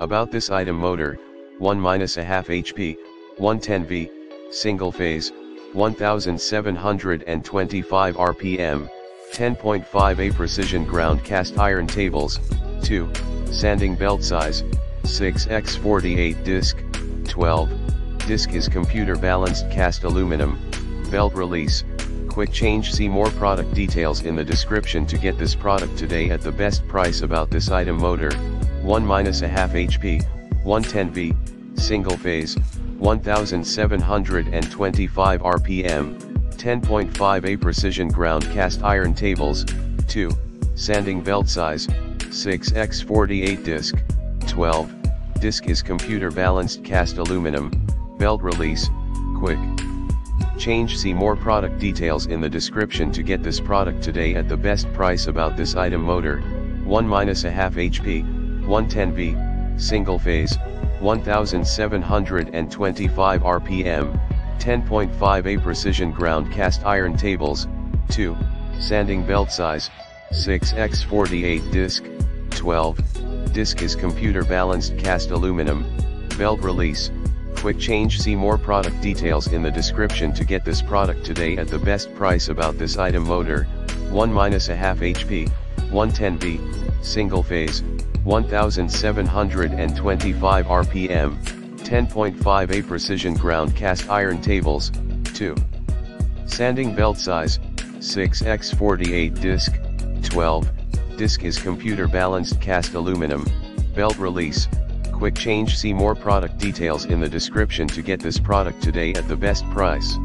About this item: motor, 1-1/2 HP, 110V, single phase, 1725 RPM, 10.5A precision ground cast iron tables, 2, sanding belt size, 6x48 disc, 12, disc is computer balanced cast aluminum, belt release, quick change. See more product details in the description to get this product today at the best price. About this item: motor, 1-1/2 HP, 110V, single phase, 1725 RPM, 10.5A precision ground cast iron tables, 2, sanding belt size, 6x48 disc, 12, disc is computer balanced cast aluminum, belt release, quick change. See more product details in the description to get this product today at the best price. About this item: motor, 1-1/2 HP, 110V, single phase, 1725 RPM, 10.5A precision ground cast iron tables, 2, sanding belt size, 6x48 disc, 12, disc is computer balanced cast aluminum, belt release, quick change. See more product details in the description to get this product today at the best price. About this item: motor, 1-1/2 HP, 110V, single phase, 1725 RPM, 10.5A precision ground cast iron tables, 2, sanding belt size, 6x48 disc, 12, disc is computer balanced cast aluminum, belt release, quick change. See more product details in the description to get this product today at the best price.